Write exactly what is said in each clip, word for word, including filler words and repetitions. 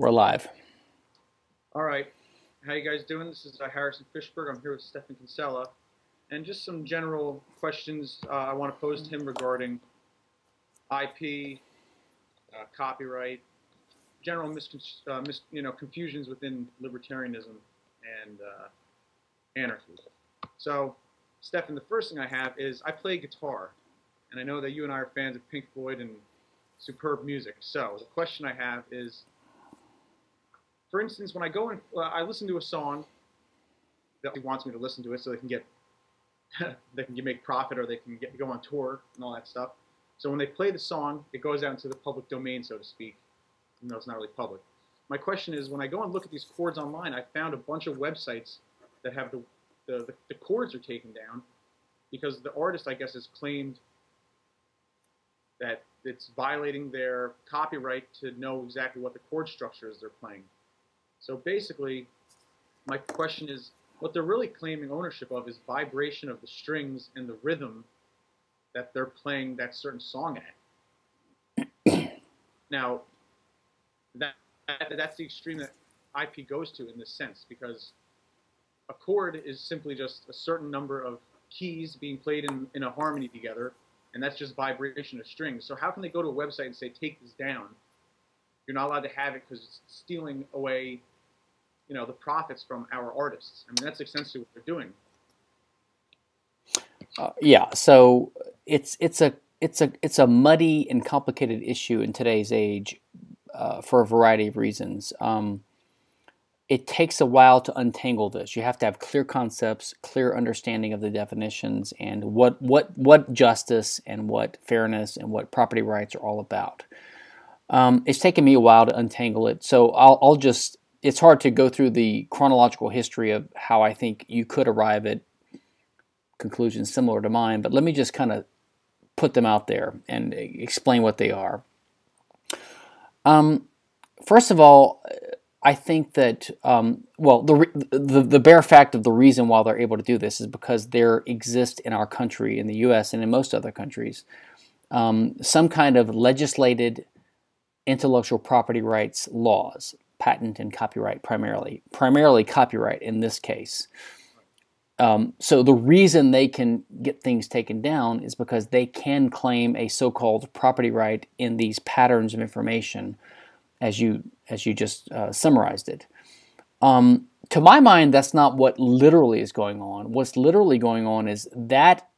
We're live. All right. How you guys doing? This is uh, Harrison Fischberg. I'm here with Stefan Kinsella. And just some general questions uh, I want to pose to him regarding I P, uh, copyright, general miscon uh, mis you know, confusions within libertarianism and uh, anarchy. So, Stefan, the first thing I have is I play guitar. And I know that you and I are fans of Pink Floyd and superb music. So, the question I have is, for instance, when I go and uh, I listen to a song that he wants me to listen to it so they can get, they can make profit or they can get, go on tour and all that stuff. So when they play the song, it goes out into the public domain, so to speak, even though it's not really public. My question is, when I go and look at these chords online, I found a bunch of websites that have the, the, the, the chords are taken down because the artist, I guess, has claimed that it's violating their copyright to know exactly what the chord structure is they're playing. So basically, my question is, what they're really claiming ownership of is vibration of the strings and the rhythm that they're playing that certain song at. Now, that, that that's the extreme that I P goes to in this sense, because a chord is simply just a certain number of keys being played in, in a harmony together, and that's just vibration of strings. So how can they go to a website and say, take this down? You're not allowed to have it because it's stealing away, you know, the profits from our artists. I mean, that's essentially what they're doing. Uh, yeah. So it's it's a it's a it's a muddy and complicated issue in today's age uh, for a variety of reasons. Um, it takes a while to untangle this. You have to have clear concepts, clear understanding of the definitions, and what what what justice and what fairness and what property rights are all about. Um, it's taken me a while to untangle it, so I'll, I'll just, it's hard to go through the chronological history of how I think you could arrive at conclusions similar to mine, but let me just kind of put them out there and explain what they are. Um, first of all, I think that, um, well, the, the, the bare fact of the reason why they're able to do this is because there exists in our country, in the U S and in most other countries, um, some kind of legislated intellectual property rights laws, patent and copyright primarily, primarily copyright in this case. Um, so the reason they can get things taken down is because they can claim a so-called property right in these patterns of information, as you as you just uh, summarized it. Um, to my mind, that's not what literally is going on. What's literally going on is that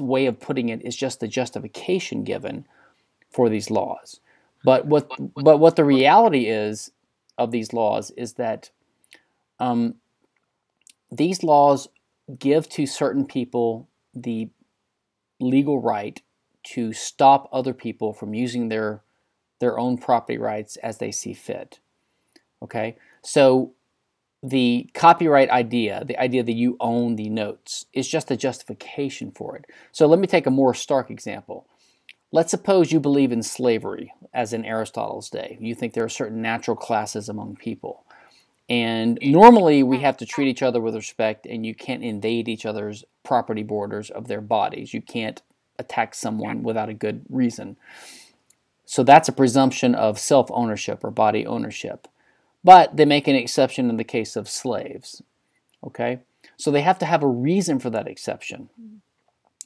way of putting it is just the justification given for these laws. But what, but what the reality is of these laws is that um, these laws give to certain people the legal right to stop other people from using their their own property rights as they see fit. Okay, so the copyright idea, the idea that you own the notes, is just a justification for it. So let me take a more stark example. Let's suppose you believe in slavery, as in Aristotle's day. You think there are certain natural classes among people. And normally we have to treat each other with respect, and you can't invade each other's property borders of their bodies. You can't attack someone without a good reason. So that's a presumption of self-ownership or body ownership. But they make an exception in the case of slaves. Okay? So they have to have a reason for that exception.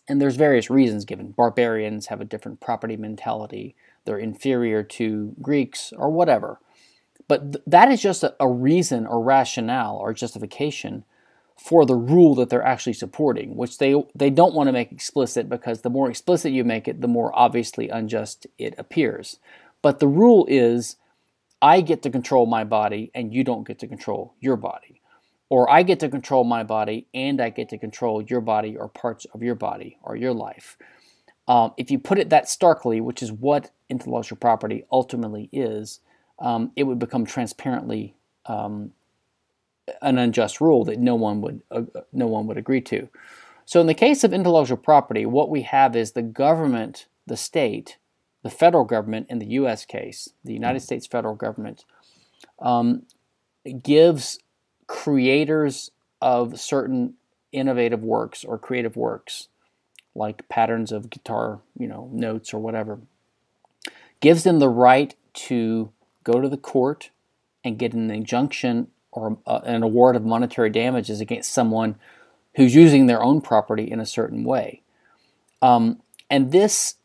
And there's various reasons given. Barbarians have a different property mentality. They're inferior to Greeks or whatever. But th that is just a, a reason or rationale or justification for the rule that they're actually supporting, which they, they don't want to make explicit because the more explicit you make it, the more obviously unjust it appears. But the rule is, I get to control my body and you don't get to control your body. Or I get to control my body, and I get to control your body or parts of your body or your life. Um, if you put it that starkly, which is what intellectual property ultimately is, um, it would become transparently um, an unjust rule that no one would uh, no one would agree to. So in the case of intellectual property, what we have is the government, the state, the federal government in the U S case, the United States federal government, um, gives creators of certain innovative works or creative works, like patterns of guitar, you know, notes or whatever, gives them the right to go to the court and get an injunction or uh, an award of monetary damages against someone who's using their own property in a certain way. Um, and this,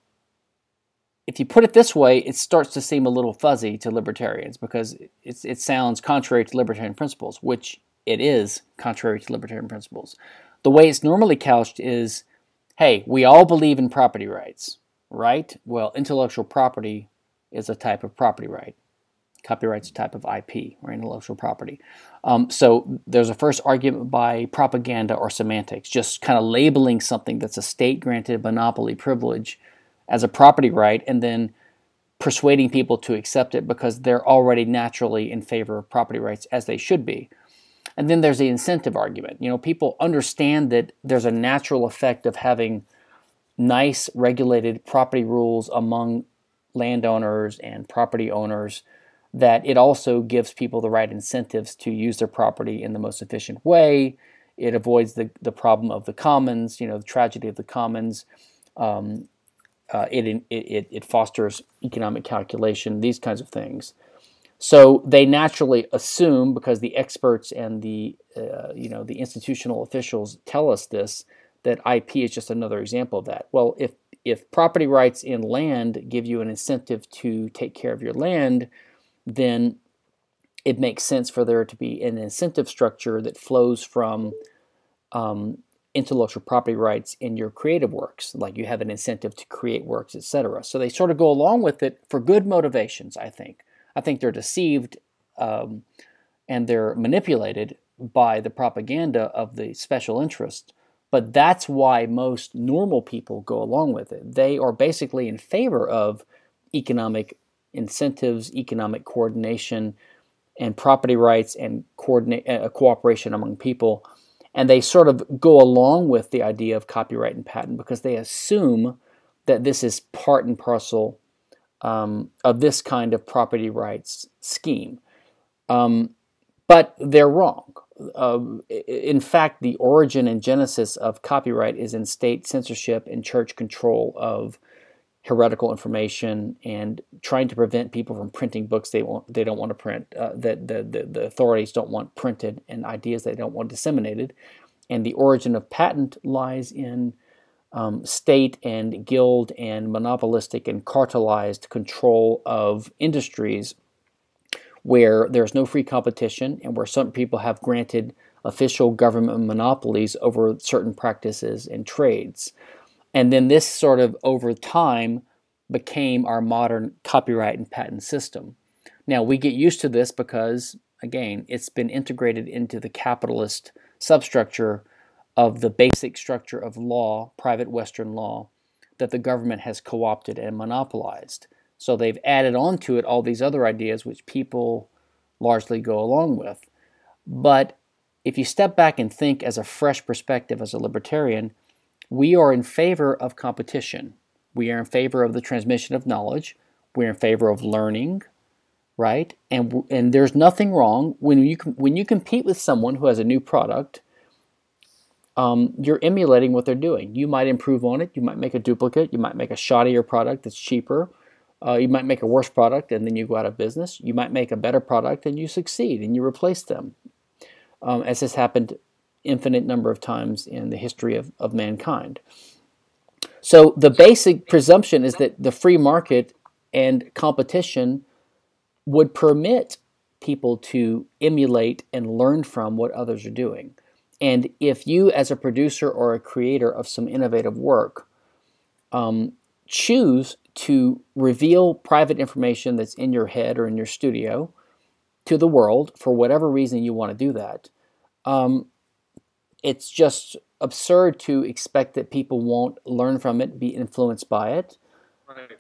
if you put it this way, it starts to seem a little fuzzy to libertarians because it's, it sounds contrary to libertarian principles, which it is contrary to libertarian principles. The way it's normally couched is, hey, we all believe in property rights, right? Well, intellectual property is a type of property right. Copyright's a type of I P, or intellectual property. Um, so there's a first argument by propaganda or semantics, just kind of labeling something that's a state-granted monopoly privilege as a property right, and then persuading people to accept it because they're already naturally in favor of property rights, as they should be. And then there's the incentive argument. You know, people understand that there's a natural effect of having nice, regulated property rules among landowners and property owners, that it also gives people the right incentives to use their property in the most efficient way. It avoids the, the problem of the commons, you know, the tragedy of the commons. Um, uh, it, it, it fosters economic calculation, these kinds of things. So they naturally assume, because the experts and the, uh, you know, the institutional officials tell us this, that I P is just another example of that. Well, if, if property rights in land give you an incentive to take care of your land, then it makes sense for there to be an incentive structure that flows from um, intellectual property rights in your creative works, like you have an incentive to create works, et cetera. So they sort of go along with it for good motivations, I think. I think they're deceived um, and they're manipulated by the propaganda of the special interest. But that's why most normal people go along with it. They are basically in favor of economic incentives, economic coordination, and property rights and coordinate, uh, cooperation among people. And they sort of go along with the idea of copyright and patent because they assume that this is part and parcel Um, of this kind of property rights scheme. Um, but they're wrong. Um, in fact, the origin and genesis of copyright is in state censorship and church control of heretical information and trying to prevent people from printing books they want, they don't want to print, uh, that the, the, the authorities don't want printed, and ideas they don't want disseminated. And the origin of patent lies in Um, state and guild and monopolistic and cartelized control of industries where there's no free competition and where some people have granted official government monopolies over certain practices and trades. And then this sort of over time became our modern copyright and patent system. Now we get used to this because, again, it's been integrated into the capitalist substructure of the basic structure of law, private Western law, that the government has co-opted and monopolized. So they've added on to it all these other ideas which people largely go along with. But if you step back and think as a fresh perspective as a libertarian, we are in favor of competition. We are in favor of the transmission of knowledge. We're in favor of learning, right? And, and there's nothing wrong when you, when you compete with someone who has a new product. Um, you're emulating what they're doing. You might improve on it. You might make a duplicate. You might make a shoddier product that's cheaper. Uh, you might make a worse product and then you go out of business. You might make a better product and you succeed and you replace them, um, as has happened infinite number of times in the history of, of mankind. So the basic presumption is that the free market and competition would permit people to emulate and learn from what others are doing. And if you, as a producer or a creator of some innovative work, um, choose to reveal private information that's in your head or in your studio to the world, for whatever reason you want to do that, um, it's just absurd to expect that people won't learn from it, be influenced by it.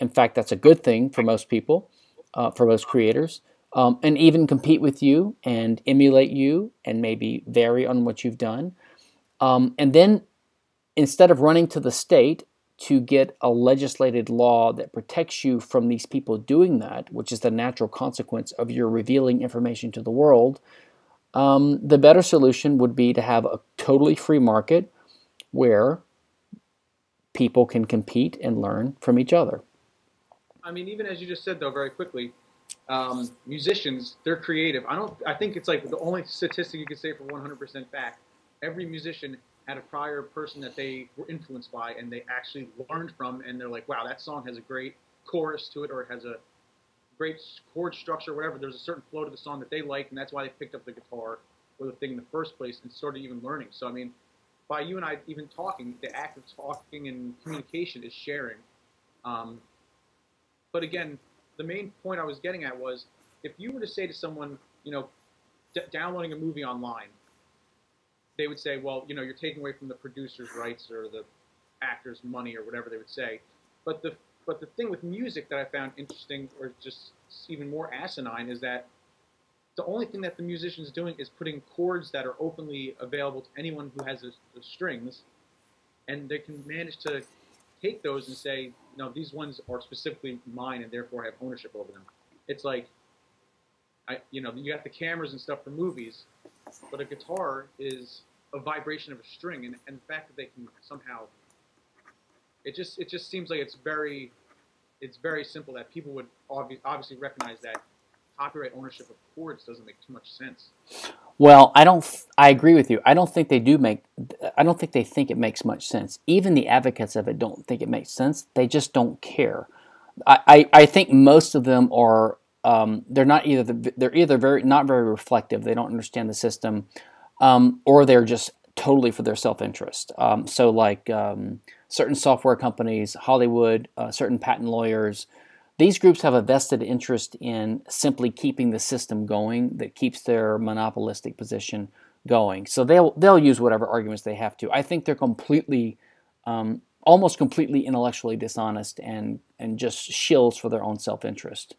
In fact, that's a good thing for most people, uh, for most creators. Um, and even compete with you and emulate you and maybe vary on what you've done. Um, and then instead of running to the state to get a legislated law that protects you from these people doing that, which is the natural consequence of your revealing information to the world, um, the better solution would be to have a totally free market where people can compete and learn from each other. I mean, even as you just said, though, very quickly, um, musicians, they're creative. I don't. I think it's like the only statistic you could say for one hundred percent fact. Every musician had a prior person that they were influenced by and they actually learned from, and they're like, wow, that song has a great chorus to it, or it has a great chord structure, or whatever. There's a certain flow to the song that they like, and that's why they picked up the guitar or the thing in the first place and started even learning. So, I mean, by you and I even talking, the act of talking and communication is sharing. Um, but again, the main point I was getting at was, if you were to say to someone, you know, d downloading a movie online, they would say, well, you know, you're taking away from the producer's rights or the actor's money or whatever they would say. But the, but the thing with music that I found interesting, or just even more asinine, is that the only thing that the musician's doing is putting chords that are openly available to anyone who has the strings, and they can manage to take those and say, no, these ones are specifically mine, and therefore I have ownership over them. It's like, I, you know, you got the cameras and stuff for movies, but a guitar is a vibration of a string, and, and the fact that they can somehow, it just, it just seems like it's very, it's very simple that people would obvi- obviously recognize that copyright ownership of chords doesn't make too much sense. Well, I don't, I agree with you. I don't think they do make, I don't think they think it makes much sense. Even the advocates of it don't think it makes sense. They just don't care. I, I, I think most of them are, Um, they're not either. The, they're either very not very reflective. They don't understand the system, um, or they're just totally for their self-interest. Um, so, like um, certain software companies, Hollywood, uh, certain patent lawyers, these groups have a vested interest in simply keeping the system going that keeps their monopolistic position going. So they'll they'll use whatever arguments they have to. I think they're completely, um, almost completely intellectually dishonest and and just shills for their own self-interest,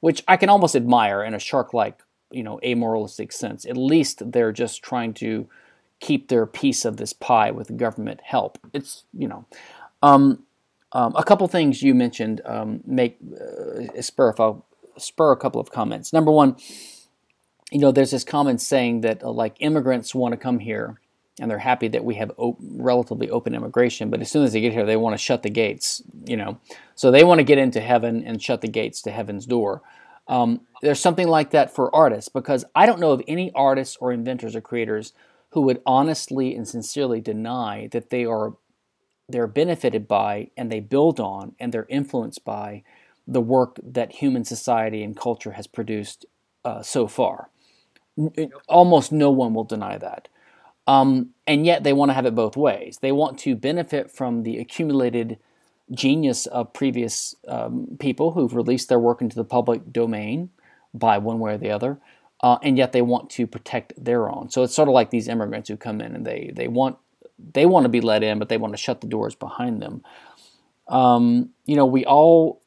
which I can almost admire in a shark-like, you know, amoralistic sense. At least they're just trying to keep their piece of this pie with government help. It's, you know, um, um, a couple things you mentioned um, make uh, spur, if I'll spur a couple of comments. Number one, you know, there's this common saying that uh, like immigrants want to come here, and they're happy that we have op relatively open immigration, but as soon as they get here, they want to shut the gates, you know. So they want to get into heaven and shut the gates to heaven's door. Um, there's something like that for artists, because I don't know of any artists or inventors or creators who would honestly and sincerely deny that they are they're benefited by, and they build on, and they're influenced by the work that human society and culture has produced uh, so far. It, almost no one will deny that. Um, and yet they want to have it both ways. They want to benefit from the accumulated genius of previous um, people who've released their work into the public domain by one way or the other, uh, and yet they want to protect their own. So it's sort of like these immigrants who come in and they, they, want, they want to be let in, but they want to shut the doors behind them. Um, you know, we all,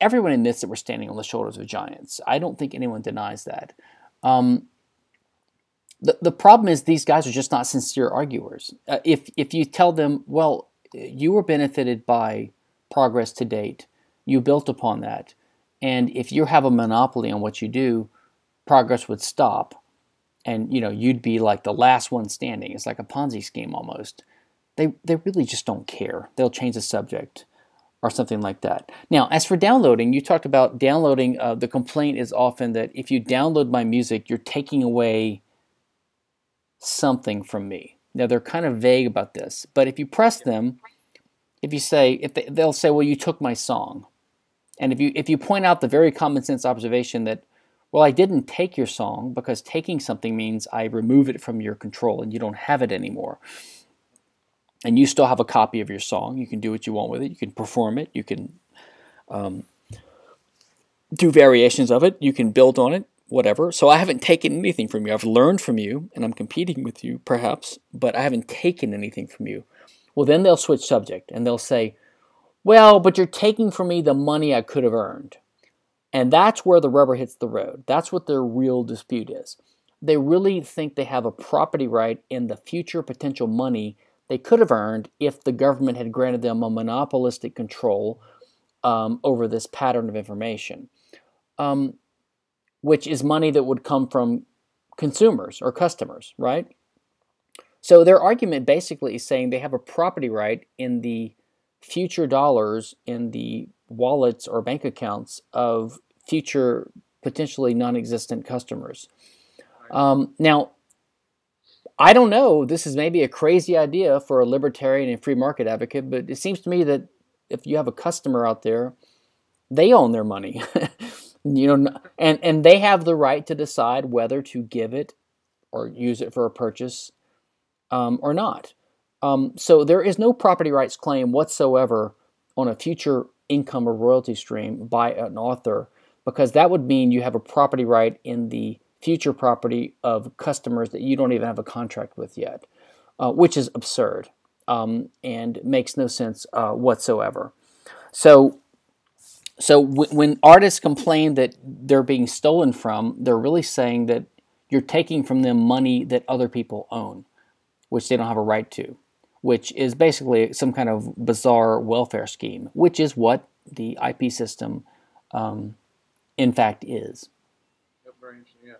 everyone admits that we're standing on the shoulders of giants. I don't think anyone denies that. Um, The, the problem is these guys are just not sincere arguers. Uh, if, if you tell them, well, you were benefited by progress to date, you built upon that, and if you have a monopoly on what you do, progress would stop, and you know, you'd be like the last one standing. It's like a Ponzi scheme almost. They, they really just don't care. They'll change the subject or something like that. Now, as for downloading, you talked about downloading. Uh, the complaint is often that if you download my music, you're taking away something from me. Now they're kind of vague about this, but if you press them, if you say, if they, they'll say, well, you took my song, and if you if you point out the very common sense observation that, well, I didn't take your song, because taking something means I remove it from your control and you don't have it anymore, and you still have a copy of your song. You can do what you want with it. You can perform it. You can um, do variations of it. You can build on it. Whatever. So I haven't taken anything from you. I've learned from you, and I'm competing with you, perhaps, but I haven't taken anything from you. Well, then they'll switch subject, and they'll say, well, but you're taking from me the money I could have earned. And that's where the rubber hits the road. That's what their real dispute is. They really think they have a property right in the future potential money they could have earned if the government had granted them a monopolistic control um, over this pattern of information. Um, which is money that would come from consumers or customers, right? So their argument basically is saying they have a property right in the future dollars in the wallets or bank accounts of future potentially non-existent customers. Um, now, I don't know, this is maybe a crazy idea for a libertarian and free market advocate, but it seems to me that if you have a customer out there, they own their money. you know, and, and they have the right to decide whether to give it or use it for a purchase um, or not. Um, so there is no property rights claim whatsoever on a future income or royalty stream by an author, because that would mean you have a property right in the future property of customers that you don't even have a contract with yet, uh, which is absurd um, and makes no sense uh, whatsoever. So, so w when artists complain that they're being stolen from, they're really saying that you're taking from them money that other people own, which they don't have a right to, which is basically some kind of bizarre welfare scheme, which is what the I P system, um, in fact, is. Yep, very interesting. Yeah.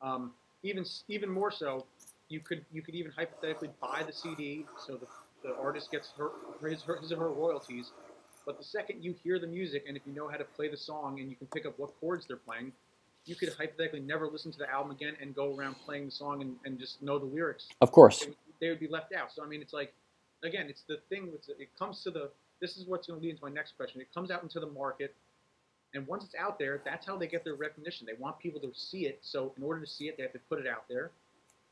Um, even even more so, you could you could even hypothetically buy the C D, so the, the artist gets her his her, his or her royalties. But the second you hear the music, and if you know how to play the song, and you can pick up what chords they're playing, you could hypothetically never listen to the album again and go around playing the song and, and just know the lyrics. Of course, they would, they would be left out. So I mean, it's like, again, it's the thing. That's, it comes to the. This is what's going to lead into my next question. It comes out into the market. And once it's out there, that's how they get their recognition. They want people to see it, so in order to see it, they have to put it out there.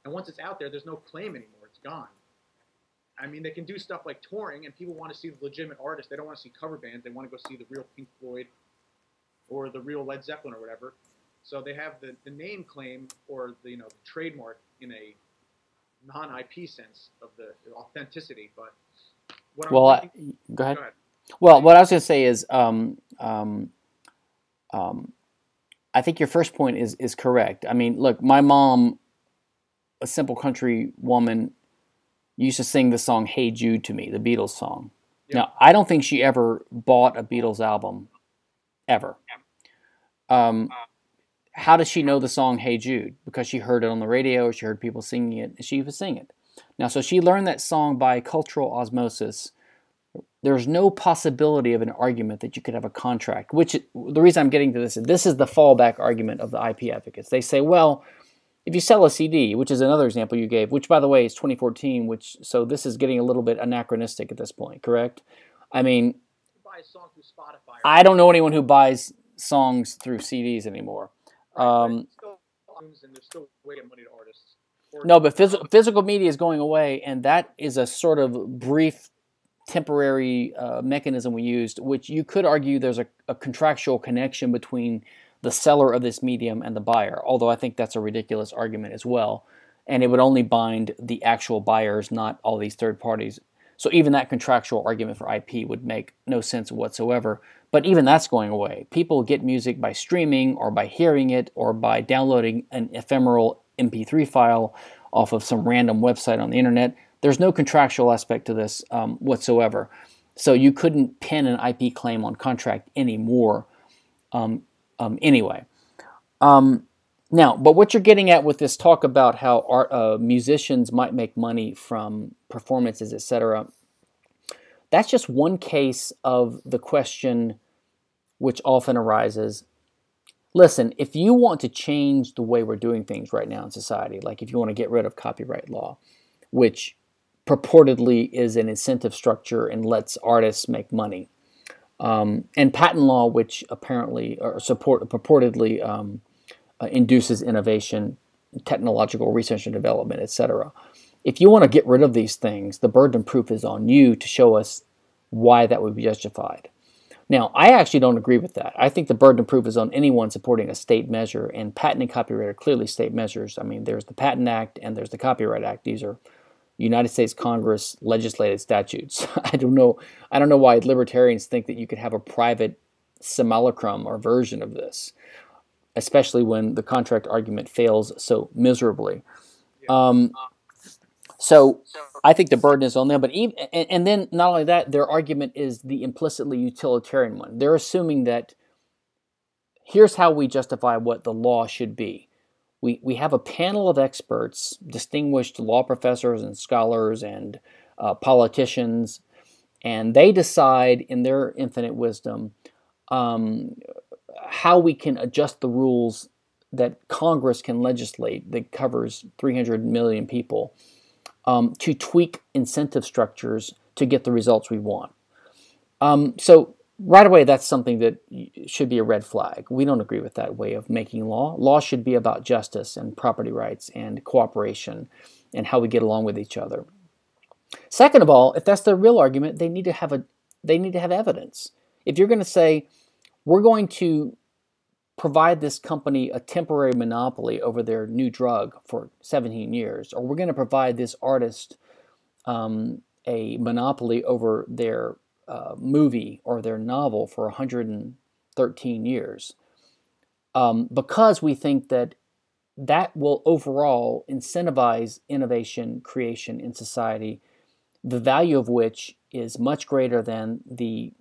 And once it's out there, there's no claim anymore. It's gone. I mean, they can do stuff like touring, and people want to see the legitimate artists. They don't want to see cover bands. They want to go see the real Pink Floyd or the real Led Zeppelin or whatever. So they have the, the name claim or the, you know, the trademark in a non I P sense of the authenticity. But what I'm well, thinking, I, go ahead. Go ahead. Well, what I was going to say is... Um, um, Um, I think your first point is, is correct. I mean, look, my mom, a simple country woman, used to sing the song Hey Jude to me, the Beatles song. Yep. Now, I don't think she ever bought a Beatles album, ever. Um, how does she know the song Hey Jude? Because she heard it on the radio, she heard people singing it, and she would sing it. Now, so she learned that song by cultural osmosis. There's no possibility of an argument that you could have a contract, which the reason I'm getting to this is this is the fallback argument of the I P advocates. They say, well, if you sell a C D, which is another example you gave, which by the way is twenty fourteen, which so this is getting a little bit anachronistic at this point, correct? I mean, buy a song through Spotify, right? I don't know anyone who buys songs through C Ds anymore. Right, um, still and there's still way of money to artists. Or no, but phys physical media is going away, and that is a sort of brief temporary uh, mechanism we used, which you could argue there's a, a contractual connection between the seller of this medium and the buyer, although I think that's a ridiculous argument as well, and it would only bind the actual buyers, not all these third parties. So even that contractual argument for I P would make no sense whatsoever, but even that's going away. People get music by streaming or by hearing it or by downloading an ephemeral M P three file off of some random website on the internet. There's no contractual aspect to this um, whatsoever. So you couldn't pin an I P claim on contract anymore um, um, anyway. Um, now, but what you're getting at with this talk about how art, uh, musicians might make money from performances, et cetera, that's just one case of the question which often arises. Listen, if you want to change the way we're doing things right now in society, like if you want to get rid of copyright law, which purportedly is an incentive structure and lets artists make money. Um, and patent law, which apparently or support, purportedly um, uh, induces innovation, technological research and development, et cetera. If you want to get rid of these things, the burden of proof is on you to show us why that would be justified. Now, I actually don't agree with that. I think the burden of proof is on anyone supporting a state measure, and patent and copyright are clearly state measures. I mean, there's the Patent Act and there's the Copyright Act. These are United States Congress legislated statutes. I don't know. I don't know why libertarians think that you could have a private simulacrum or version of this, especially when the contract argument fails so miserably. Um, so I think the burden is on them. But even and, and then not only that, their argument is the implicitly utilitarian one. They're assuming that here's how we justify what the law should be. We, we have a panel of experts, distinguished law professors and scholars and uh, politicians, and they decide in their infinite wisdom um, how we can adjust the rules that Congress can legislate that covers three hundred million people um, to tweak incentive structures to get the results we want. Um, so right away, that's something that should be a red flag. We don't agree with that way of making law. Law should be about justice and property rights and cooperation and how we get along with each other. Second of all, if that's their real argument, they need to have a they need to have evidence. If you're going to say, we're going to provide this company a temporary monopoly over their new drug for seventeen years, or we're going to provide this artist um, a monopoly over their uh, movie or their novel for one hundred thirteen years, um, because we think that that will overall incentivize innovation, creation in society, the value of which is much greater than the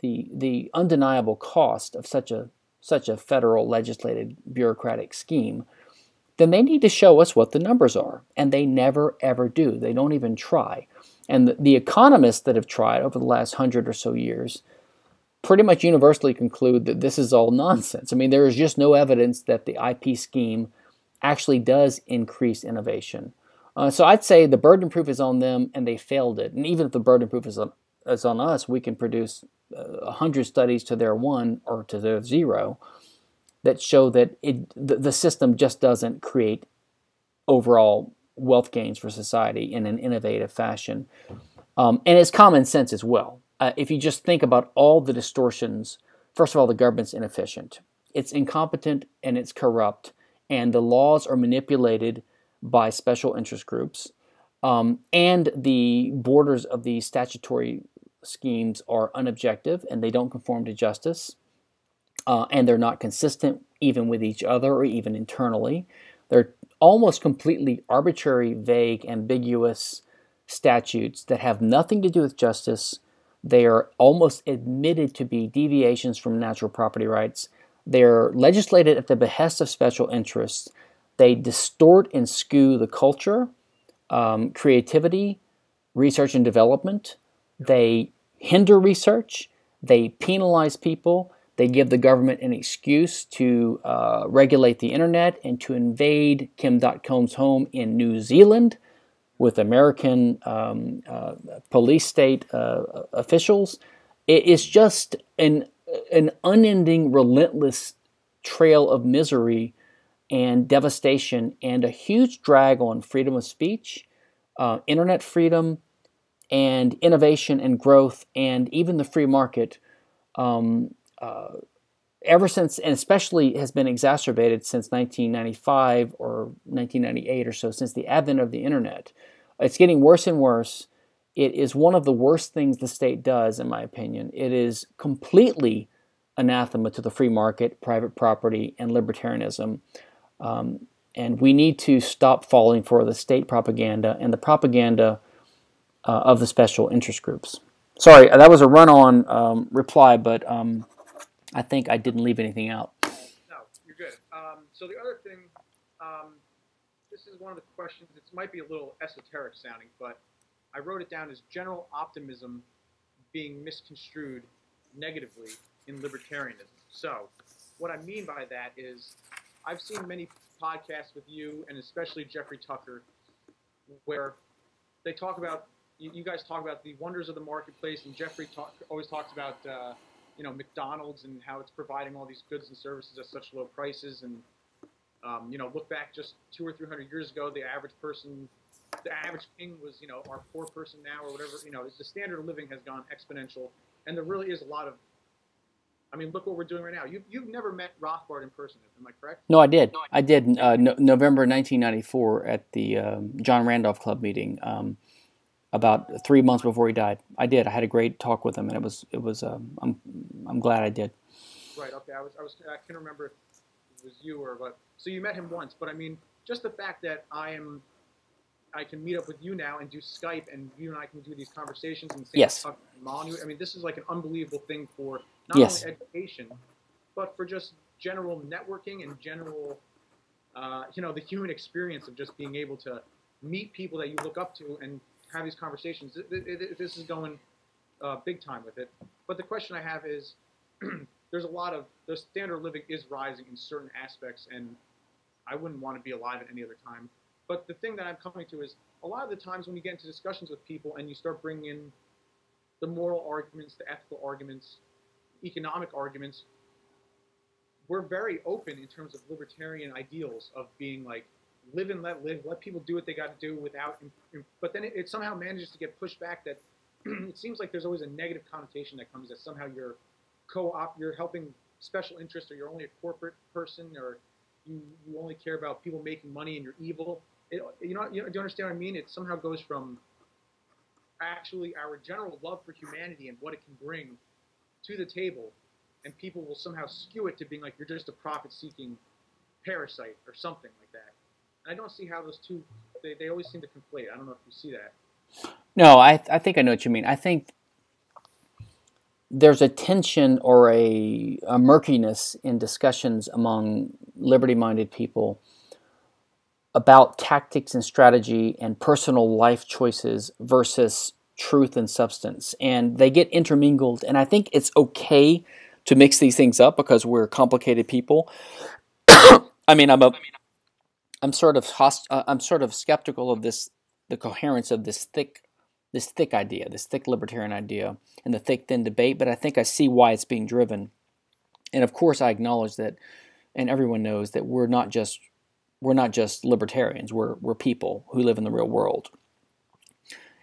the the undeniable cost of such a such a federal legislated bureaucratic scheme, then they need to show us what the numbers are. And they never, ever do. They don't even try. And the, the economists that have tried over the last hundred or so years pretty much universally conclude that this is all nonsense. I mean, there is just no evidence that the I P scheme actually does increase innovation. Uh, so I'd say the burden of proof is on them, and they failed it. And even if the burden of proof is on, is on us, we can produce a hundred studies to their one or to their zero that show that it, the, the system just doesn't create overall wealth gains for society in an innovative fashion. Um, and it's common sense as well. Uh, if you just think about all the distortions, first of all, the government's inefficient. It's incompetent and it's corrupt. And the laws are manipulated by special interest groups. Um, and the borders of the statutory schemes are unobjective and they don't conform to justice, uh, and they're not consistent even with each other or even internally. They're almost completely arbitrary, vague, ambiguous statutes that have nothing to do with justice. They are almost admitted to be deviations from natural property rights. They're legislated at the behest of special interests. They distort and skew the culture, um, creativity, research and development. They hinder research, they penalize people, they give the government an excuse to uh, regulate the internet and to invade Kim dot com's home in New Zealand with American um, uh, police state uh, officials. It's just an, an unending, relentless trail of misery and devastation and a huge drag on freedom of speech, uh, internet freedom, and innovation and growth and even the free market um, uh, ever since, and especially has been exacerbated since nineteen ninety-five or nineteen ninety-eight or so, since the advent of the internet. It's getting worse and worse. It is one of the worst things the state does, in my opinion. It is completely anathema to the free market, private property, and libertarianism. Um, and we need to stop falling for the state propaganda and the propaganda Uh, of the special interest groups. Sorry, that was a run-on um, reply, but um, I think I didn't leave anything out. No, you're good. Um, so the other thing, um, this is one of the questions. It might be a little esoteric sounding, but I wrote it down as general optimism being misconstrued negatively in libertarianism. So what I mean by that is I've seen many podcasts with you and especially Jeffrey Tucker where they talk about, you guys talk about the wonders of the marketplace, and Jeffrey talk, always talks about, uh, you know, McDonald's and how it's providing all these goods and services at such low prices. And, um, you know, look back just two or three hundred years ago, the average person, the average king was, you know, our poor person now or whatever. You know, the standard of living has gone exponential. And there really is a lot of, I mean, look what we're doing right now. You've, you've never met Rothbard in person, am I correct? No, I did. No, I did. I did uh, no, November nineteen ninety-four at the um, John Randolph Club meeting. Um, About three months before he died, I did. I had a great talk with him, and it was it was. Um, I'm I'm glad I did. Right. Okay. I was I was I can't remember if it was you or what. So you met him once, but I mean, just the fact that I am, I can meet up with you now and do Skype, and you and I can do these conversations and things. Yes. Molyneux. I mean, this is like an unbelievable thing for not yes. only education, but for just general networking and general, uh, you know, the human experience of just being able to meet people that you look up to and have these conversations. This is going uh, big time with it. But the question I have is, there's a lot of, the standard of living is rising in certain aspects, and I wouldn't want to be alive at any other time. But the thing that I'm coming to is, a lot of the times when you get into discussions with people and you start bringing in the moral arguments, the ethical arguments, economic arguments, we're very open in terms of libertarian ideals of being like, live and let live, let people do what they got to do without, but then it, it somehow manages to get pushed back that it seems like there's always a negative connotation that comes that somehow you're co-op, you're helping special interests, or you're only a corporate person, or you, you only care about people making money and you're evil. It, you know, you know, do you understand what I mean? It somehow goes from actually our general love for humanity and what it can bring to the table, and people will somehow skew it to being like, you're just a profit-seeking parasite or something like that. I don't see how those two, they, they always seem to conflate. I don't know if you see that. No, I, I think I know what you mean. I think there's a tension or a, a murkiness in discussions among liberty-minded people about tactics and strategy and personal life choices versus truth and substance. And they get intermingled. And I think it's okay to mix these things up because we're complicated people. I mean, I'm a... I mean, I'm sort of host, uh, I'm sort of skeptical of this, the coherence of this thick, this thick idea, this thick libertarian idea, and the thick thin debate. But I think I see why it's being driven, and of course I acknowledge that, and everyone knows that we're not just we're not just libertarians. We're we're people who live in the real world,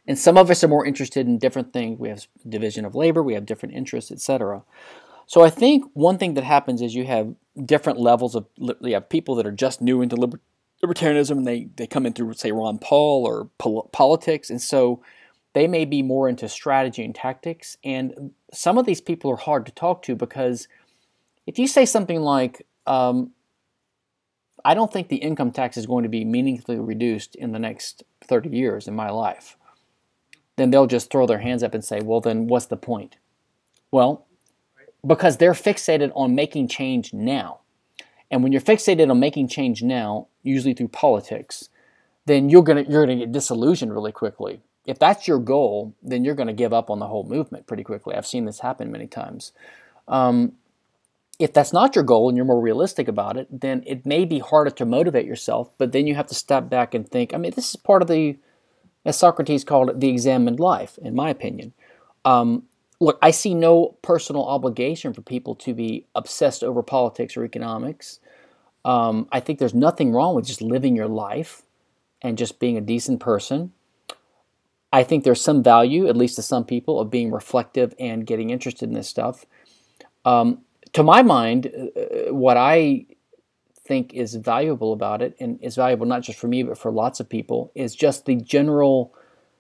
and some of us are more interested in different things. We have division of labor, we have different interests, et cetera. So I think one thing that happens is you have different levels of you have people that are just new into libertarianism. Libertarianism, they, they come in through, say, Ron Paul or pol politics, and so they may be more into strategy and tactics, and some of these people are hard to talk to because if you say something like, um, I don't think the income tax is going to be meaningfully reduced in the next thirty years in my life, then they'll just throw their hands up and say, well, then what's the point? Well, because they're fixated on making change now. And when you're fixated on making change now, usually through politics, then you're gonna you're gonna get disillusioned really quickly. If that's your goal, then you're gonna give up on the whole movement pretty quickly. I've seen this happen many times. Um, if that's not your goal and you're more realistic about it, then it may be harder to motivate yourself. But then you have to step back and think. I mean, this is part of the, as Socrates called it, the examined life, in my opinion. Um, Look, I see no personal obligation for people to be obsessed over politics or economics. Um, I think there's nothing wrong with just living your life and just being a decent person. I think there's some value, at least to some people, of being reflective and getting interested in this stuff. Um, to my mind, uh, what I think is valuable about it, and is valuable not just for me but for lots of people, is just the general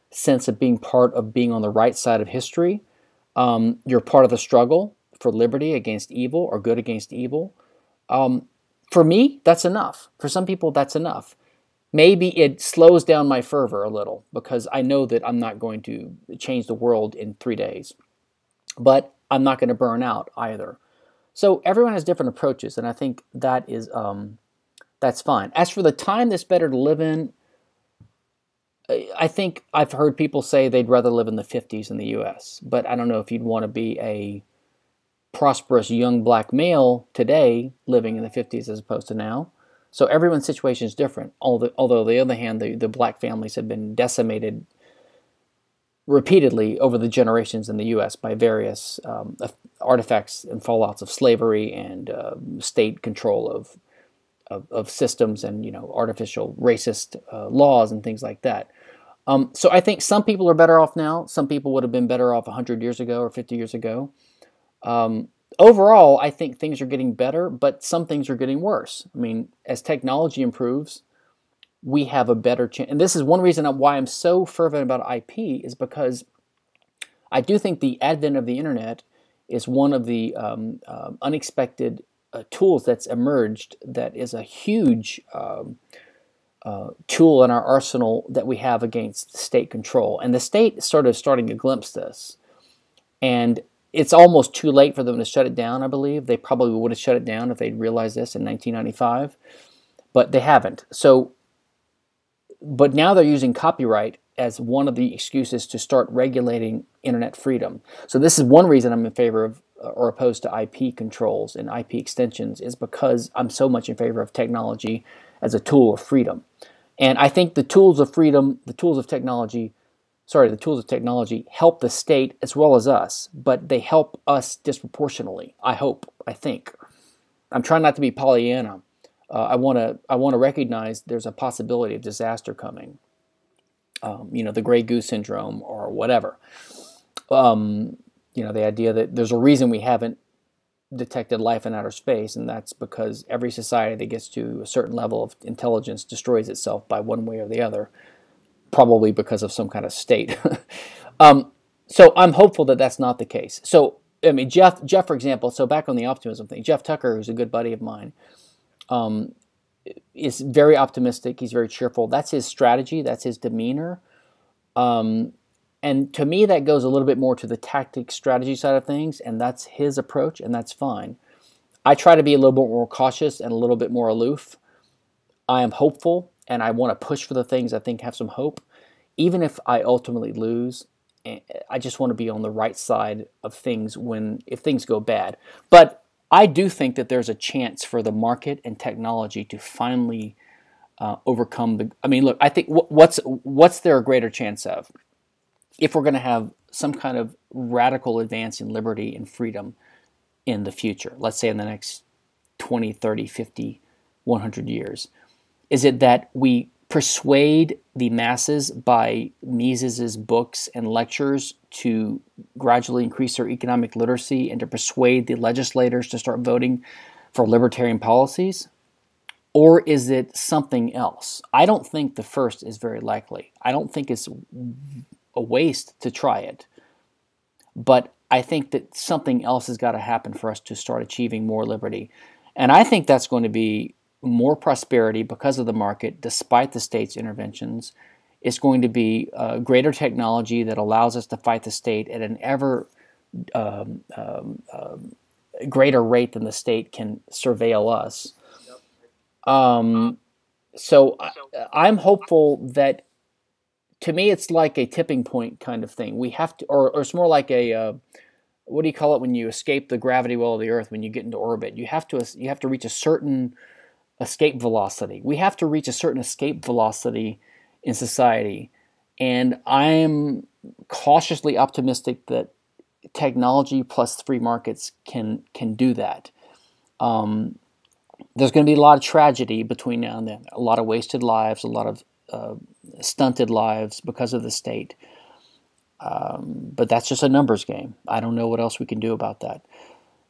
sense of being part of being on the right side of history. Um, you're part of the struggle for liberty against evil or good against evil. Um, for me, that's enough. For some people, that's enough. Maybe it slows down my fervor a little because I know that I'm not going to change the world in three days. But I'm not going to burn out either. So everyone has different approaches, and I think that is um, that's fine. As for the time that's better to live in, I think I've heard people say they'd rather live in the fifties in the U S, but I don't know if you'd want to be a prosperous young black male today living in the fifties as opposed to now. So everyone's situation is different, although, although on the other hand, the, the black families have been decimated repeatedly over the generations in the U S by various um, artifacts and fallouts of slavery and uh, state control of Of, of systems and, you know, artificial racist uh, laws and things like that. Um, so I think some people are better off now. Some people would have been better off a hundred years ago or fifty years ago. Um, overall, I think things are getting better, but some things are getting worse. I mean, as technology improves, we have a better chance. And this is one reason why I'm so fervent about I P is because I do think the advent of the internet is one of the um, uh, unexpected Uh, tools that's emerged that is a huge um, uh, tool in our arsenal that we have against state control. And the state is sort of starting to glimpse this. And it's almost too late for them to shut it down, I believe. They probably would have shut it down if they'd realized this in nineteen ninety-five. But they haven't. So, but now they're using copyright as one of the excuses to start regulating internet freedom. So this is one reason I'm in favor of or opposed to I P controls and I P extensions is because I'm so much in favor of technology as a tool of freedom. And I think the tools of freedom, the tools of technology, sorry, the tools of technology help the state as well as us, but they help us disproportionately, I hope, I think. I'm trying not to be Pollyanna. Uh, I want to I want to recognize there's a possibility of disaster coming, um, you know, the gray goose syndrome or whatever. Um, you know, the idea that there's a reason we haven't detected life in outer space, and that's because every society that gets to a certain level of intelligence destroys itself by one way or the other, probably because of some kind of state. um, so I'm hopeful that that's not the case. So, I mean, Jeff, Jeff, for example, so back on the optimism thing, Jeff Tucker, who's a good buddy of mine, Um, is very optimistic. He's very cheerful. That's his strategy. That's his demeanor. Um, and to me, that goes a little bit more to the tactic strategy side of things, and that's his approach, and that's fine. I try to be a little bit more cautious and a little bit more aloof. I am hopeful, and I want to push for the things I think have some hope. Even if I ultimately lose, I just want to be on the right side of things when if things go bad. But I do think that there's a chance for the market and technology to finally uh, overcome the. I mean, look, I think wh what's what's there a greater chance of if we're going to have some kind of radical advance in liberty and freedom in the future? Let's say in the next twenty, thirty, fifty, one hundred years, is it that we persuade the masses by Mises's books and lectures to gradually increase their economic literacy and to persuade the legislators to start voting for libertarian policies? Or is it something else? I don't think the first is very likely. I don't think it's a waste to try it. But I think that something else has got to happen for us to start achieving more liberty. And I think that's going to be more prosperity because of the market, despite the state's interventions. It's going to be uh, greater technology that allows us to fight the state at an ever um, um, um, greater rate than the state can surveil us. Um, so I, I'm hopeful that, to me, it's like a tipping point kind of thing. We have to, or, or it's more like a uh, what do you call it when you escape the gravity well of the Earth when you get into orbit? You have to you have to reach a certain escape velocity. We have to reach a certain escape velocity in society, and I'm cautiously optimistic that technology plus free markets can can do that. Um, there's going to be a lot of tragedy between now and then, a lot of wasted lives, a lot of uh, stunted lives because of the state. Um, but that's just a numbers game. I don't know what else we can do about that.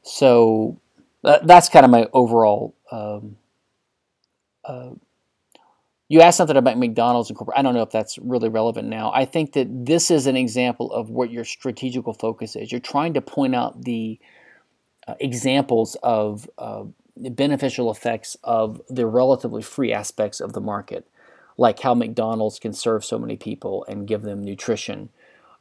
So uh, that's kind of my overall um, Uh, you asked something about McDonald's and corporate. I don't know if that's really relevant now. I think that this is an example of what your strategical focus is. You're trying to point out the uh, examples of uh, the beneficial effects of the relatively free aspects of the market, like how McDonald's can serve so many people and give them nutrition.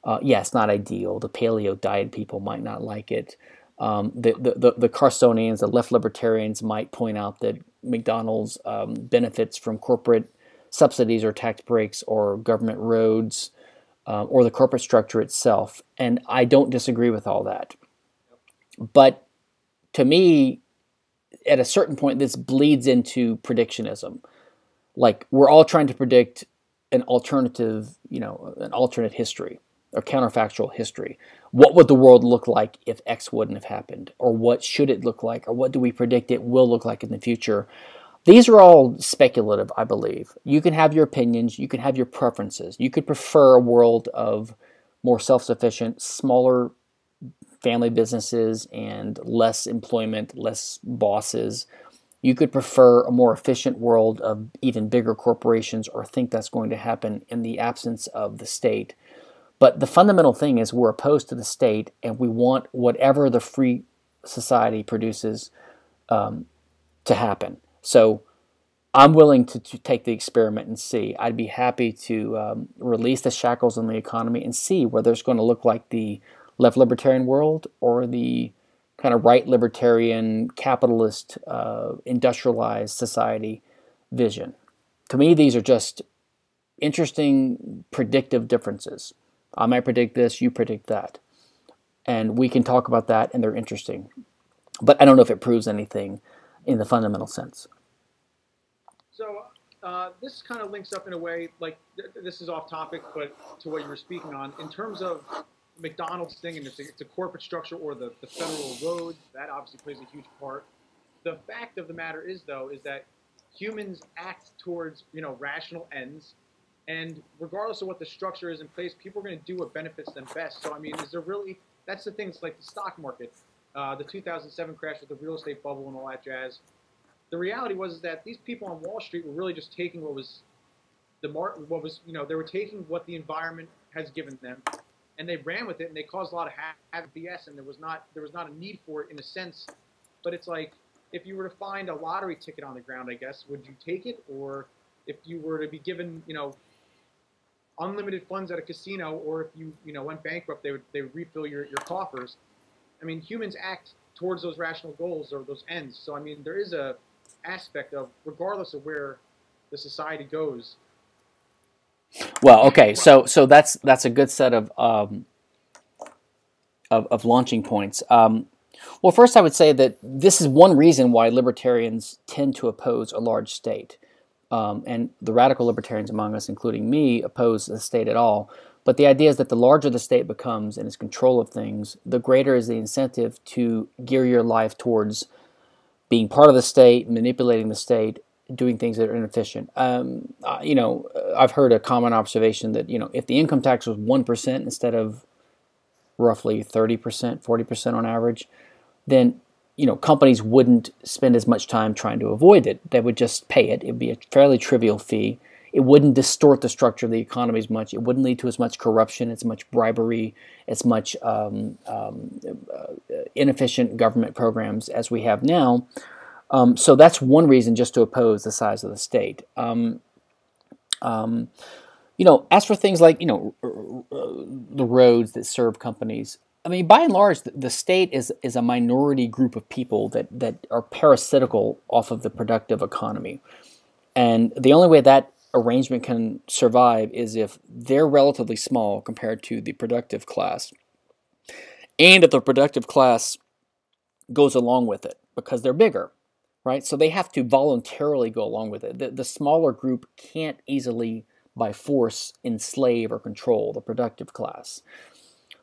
Uh, yeah, it's not ideal. The paleo diet people might not like it. Um, the, the, the, the Carsonians, the left libertarians might point out that McDonald's um, benefits from corporate subsidies or tax breaks or government roads uh, or the corporate structure itself. And I don't disagree with all that. But to me, at a certain point, this bleeds into predictionism. Like, we're all trying to predict an alternative, you know, an alternate history or counterfactual history. What would the world look like if X wouldn't have happened? Or what should it look like? Or what do we predict it will look like in the future? These are all speculative, I believe. You can have your opinions. You can have your preferences. You could prefer a world of more self-sufficient, smaller family businesses and less employment, less bosses. You could prefer a more efficient world of even bigger corporations or think that's going to happen in the absence of the state. But the fundamental thing is we're opposed to the state, and we want whatever the free society produces um, to happen. So I'm willing to, to take the experiment and see. I'd be happy to um, release the shackles on the economy and see whether it's going to look like the left libertarian world or the kind of right libertarian, capitalist, uh, industrialized society vision. To me, these are just interesting predictive differences. I might predict this, you predict that. and we can talk about that, and they're interesting. But I don't know if it proves anything in the fundamental sense. So uh, this kind of links up in a way, like th this is off topic, but to what you were speaking on, in terms of McDonald's thing, and it's a, it's a corporate structure or the, the federal roads, that obviously plays a huge part. The fact of the matter is, though, is that humans act towards, you know, rational ends, and regardless of what the structure is in place, people are going to do what benefits them best. So, I mean, is there really, that's the thing, it's like the stock market, uh, the two thousand seven crash with the real estate bubble and all that jazz. The reality was is that these people on Wall Street were really just taking what was, the mar what was, you know, they were taking what the environment has given them, and they ran with it, and they caused a lot of havoc, B S, and there was not, there was not a need for it in a sense. But it's like, if you were to find a lottery ticket on the ground, I guess, would you take it? Or if you were to be given, you know, unlimited funds at a casino, or if you, you know, went bankrupt, they would, they would refill your, your coffers. I mean, humans act towards those rational goals or those ends. So, I mean, there is a aspect of, regardless of where the society goes. Well, okay, so so that's that's a good set of um, of, of launching points. Um, Well, first I would say that this is one reason why libertarians tend to oppose a large state. Um, and the radical libertarians among us, including me, oppose the state at all. But the idea is that the larger the state becomes and its control of things, the greater is the incentive to gear your life towards being part of the state, manipulating the state, doing things that are inefficient. Um, uh, you know, I've heard a common observation that, you know, if the income tax was one percent instead of roughly thirty percent, forty percent on average, then, you know, companies wouldn't spend as much time trying to avoid it. They would just pay it. It would be a fairly trivial fee. It wouldn't distort the structure of the economy as much. It wouldn't lead to as much corruption, as much bribery, as much um, um, uh, inefficient government programs as we have now. Um, so that's one reason just to oppose the size of the state. Um, um, you know, as for things like, you know, the roads that serve companies, I mean, by and large, the state is is a minority group of people that that are parasitical off of the productive economy, and the only way that arrangement can survive is if they're relatively small compared to the productive class, and if the productive class goes along with it because they're bigger, right? So they have to voluntarily go along with it. The, the smaller group can't easily, by force, enslave or control the productive class.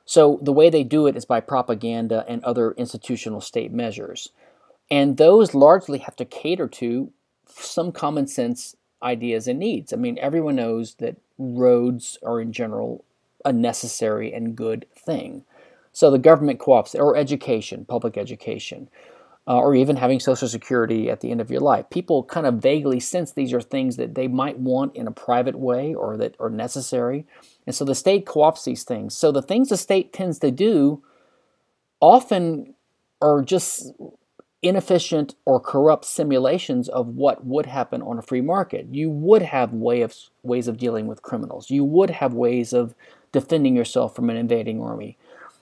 So the way they do it is by propaganda and other institutional state measures. And those largely have to cater to some common sense ideas and needs. I mean, everyone knows that roads are in general a necessary and good thing. So the government co-ops, or education, public education, uh, or even having Social Security at the end of your life. People kind of vaguely sense these are things that they might want in a private way or that are necessary. And so the state co-opts these things. So the things the state tends to do often are just inefficient or corrupt simulations of what would happen on a free market. You would have way of, ways of dealing with criminals. You would have ways of defending yourself from an invading army.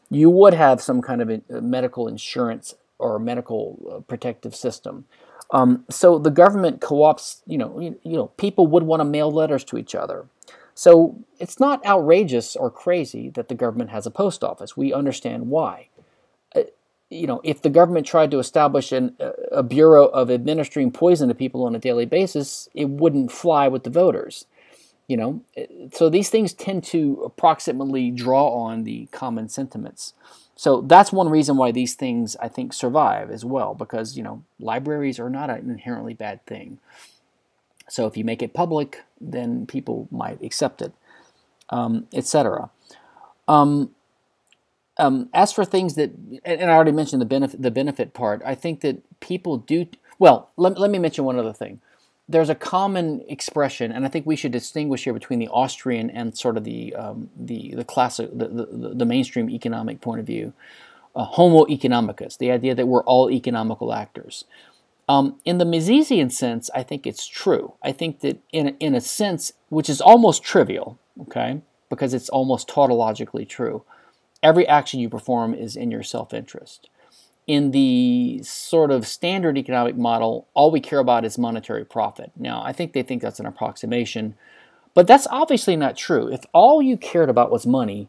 You would have some kind of a medical insurance or medical protective system. Um, so the government co-opts, you know, you, you know, people would want to mail letters to each other. So it's not outrageous or crazy that the government has a post office. We understand why. Uh, you know, if the government tried to establish an, a bureau of administering poison to people on a daily basis, it wouldn't fly with the voters. You know, so these things tend to approximately draw on the common sentiments. So that's one reason why these things, I think, survive as well, because, you know, libraries are not an inherently bad thing. So if you make it public, then people might accept it, um, et cetera. Um, um, as for things that, and, and I already mentioned the benefit, the benefit part, I think that people do, well, let, let me mention one other thing. There's a common expression, and I think we should distinguish here between the Austrian and sort of the, um, the, the classic, the, the, the mainstream economic point of view, uh, homo economicus, the idea that we're all economical actors. Um, in the Misesian sense, I think it's true. I think that in a, in a sense, which is almost trivial, okay, because it's almost tautologically true, every action you perform is in your self-interest. In the sort of standard economic model, all we care about is monetary profit. Now, I think they think that's an approximation, but that's obviously not true. If all you cared about was money,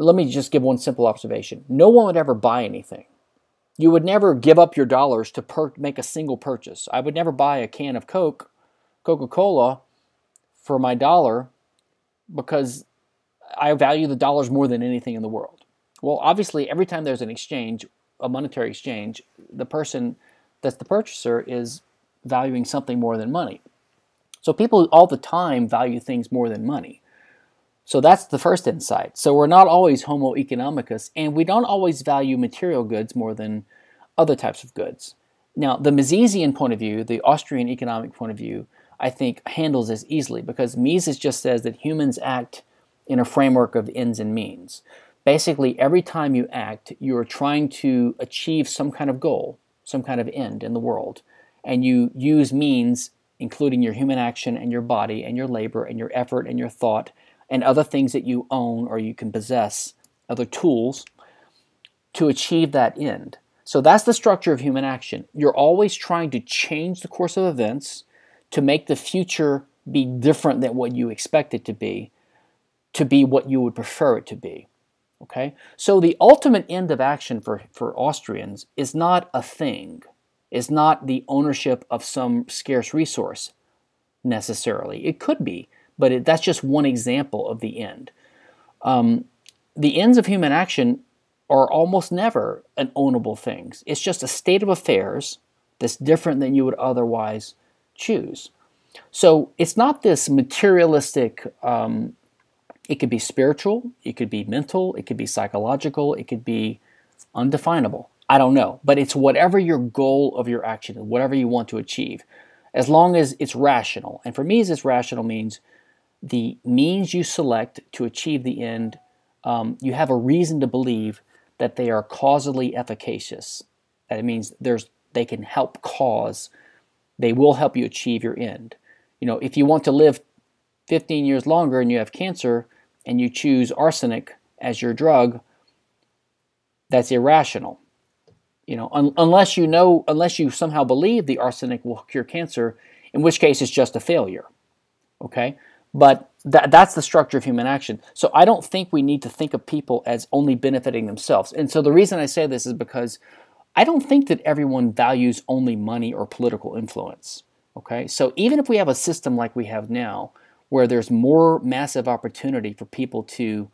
But let me just give one simple observation. No one would ever buy anything. You would never give up your dollars to per make a single purchase. I would never buy a can of Coke, Coca-Cola for my dollar because I value the dollars more than anything in the world. Well, obviously, every time there's an exchange, a monetary exchange, the person that's the purchaser is valuing something more than money. So people all the time value things more than money. So that's the first insight. So we're not always homo economicus, and we don't always value material goods more than other types of goods. Now, the Misesian point of view, the Austrian economic point of view, I think handles this easily because Mises just says that humans act in a framework of ends and means. Basically, every time you act, you're trying to achieve some kind of goal, some kind of end in the world, and you use means, including your human action and your body and your labor and your effort and your thought and other things that you own or you can possess, other tools, to achieve that end. So that's the structure of human action. You're always trying to change the course of events to make the future be different than what you expect it to be, to be what you would prefer it to be. Okay? So the ultimate end of action for, for Austrians is not a thing. Is not the ownership of some scarce resource necessarily. It could be, but it, that's just one example of the end. Um, the ends of human action are almost never an ownable thing. It's just a state of affairs that's different than you would otherwise choose. So it's not this materialistic, um, it could be spiritual, it could be mental, it could be psychological, it could be undefinable. I don't know, but it's whatever your goal of your action is, whatever you want to achieve, as long as it's rational. And for me, this rational means the means you select to achieve the end, um, you have a reason to believe that they are causally efficacious. That means there's, they can help cause, they will help you achieve your end. You know, if you want to live fifteen years longer and you have cancer and you choose arsenic as your drug, that's irrational. You know, un unless you know, unless you somehow believe the arsenic will cure cancer, in which case it's just a failure. Okay, but that that's the structure of human action. So I don't think we need to think of people as only benefiting themselves. And so the reason I say this is because I don't think that everyone values only money or political influence. Okay, so even if we have a system like we have now, where there's more massive opportunity for people to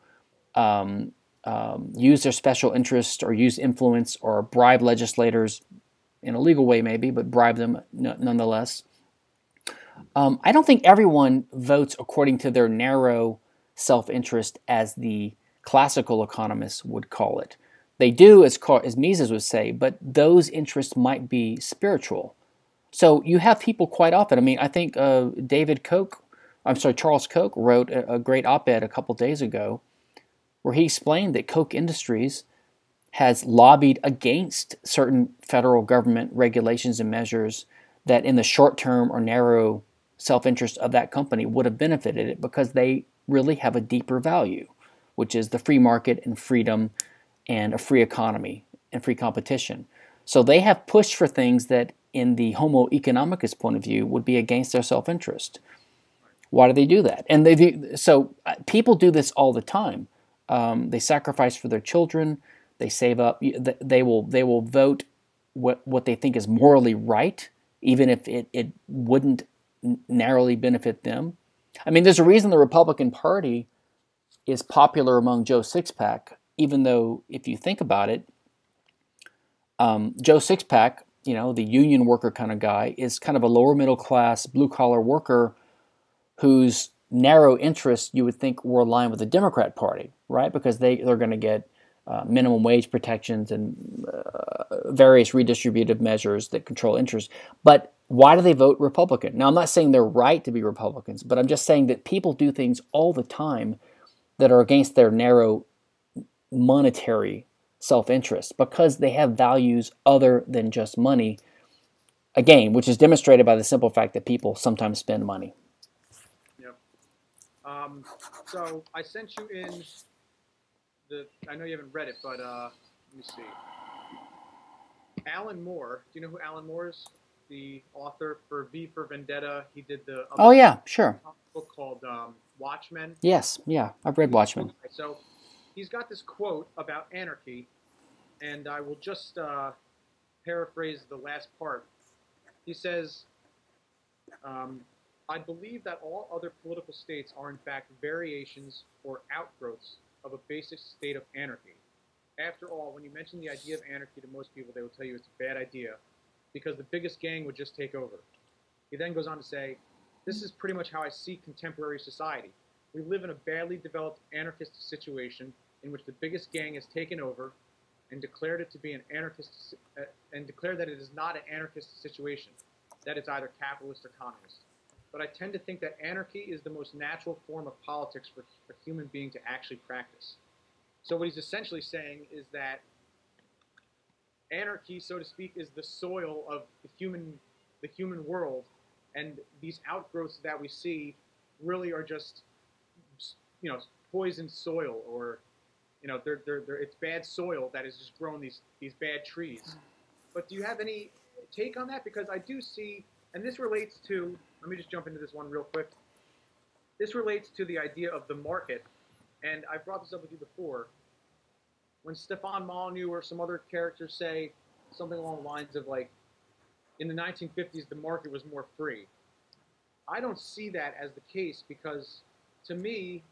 um, Um, use their special interest or use influence or bribe legislators in a legal way maybe, but bribe them nonetheless. Um, I don't think everyone votes according to their narrow self-interest as the classical economists would call it. They do, as, as Mises would say, but those interests might be spiritual. So you have people quite often. I mean, I think uh, David Koch, I'm sorry, Charles Koch wrote a, a great op-ed a couple days ago where he explained that Koch Industries has lobbied against certain federal government regulations and measures that in the short term or narrow self-interest of that company would have benefited it because they really have a deeper value, which is the free market and freedom and a free economy and free competition. So they have pushed for things that in the homo economicus point of view would be against their self-interest. Why do they do that? And they so people do this all the time. Um, they sacrifice for their children. They save up. They will. They will vote what what they think is morally right, even if it it wouldn't narrowly benefit them. I mean, there's a reason the Republican Party is popular among Joe Sixpack, even though if you think about it, um, Joe Sixpack, you know, the union worker kind of guy, is kind of a lower middle class blue collar worker who's narrow interests you would think were aligned with the Democrat Party, right? Because they, they're going to get uh, minimum wage protections and uh, various redistributive measures that control interests. But why do they vote Republican? Now, I'm not saying they're right to be Republicans, but I'm just saying that people do things all the time that are against their narrow monetary self-interest because they have values other than just money, again, which is demonstrated by the simple fact that people sometimes spend money. Um, so I sent you in the, I know you haven't read it, but uh, let me see. Alan Moore, do you know who Alan Moore is? The author for V for Vendetta. He did the oh yeah, sure book called um, Watchmen. Yes, yeah, I've read Watchmen. So he's got this quote about anarchy, and I will just uh, paraphrase the last part. He says, um, I believe that all other political states are in fact variations or outgrowths of a basic state of anarchy. After all, when you mention the idea of anarchy to most people, they will tell you it's a bad idea because the biggest gang would just take over. He then goes on to say, this is pretty much how I see contemporary society. We live in a badly developed anarchist situation in which the biggest gang has taken over and declared it to be an anarchist, uh, and declared that it is not an anarchist situation, that it's either capitalist or communist. But I tend to think that anarchy is the most natural form of politics for a human being to actually practice. So what he's essentially saying is that anarchy, so to speak, is the soil of the human, the human world, and these outgrowths that we see really are just, you know, poisoned soil, or, you know, they're, they're, they're, it's bad soil that has just grown these, these bad trees. But do you have any take on that? Because I do see, and this relates to, let me just jump into this one real quick. This relates to the idea of the market. And I brought this up with you before. When Stefan Molyneux or some other characters say something along the lines of, like, in the nineteen fifties, the market was more free. I don't see that as the case because, to me,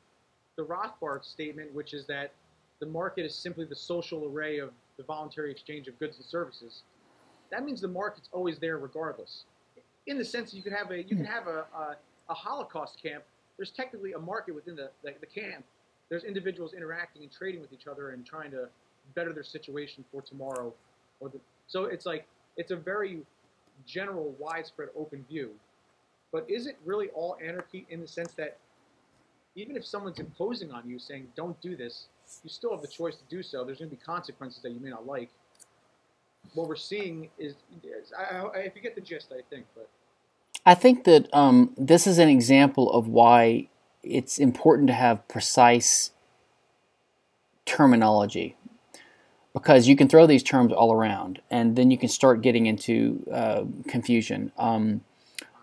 the Rothbard statement, which is that the market is simply the social array of the voluntary exchange of goods and services, that means the market's always there regardless. In the sense that you could have a, you can have a, a, a Holocaust camp. There's technically a market within the, the, the camp. There's individuals interacting and trading with each other and trying to better their situation for tomorrow. Or the, so it's like, it's a very general, widespread, open view. But is it really all anarchy in the sense that even if someone's imposing on you saying, don't do this, you still have the choice to do so. There's going to be consequences that you may not like. What we're seeing is, is I, I, if you get the gist, I think. But I think that um, this is an example of why it's important to have precise terminology, because you can throw these terms all around, and then you can start getting into uh, confusion. Um,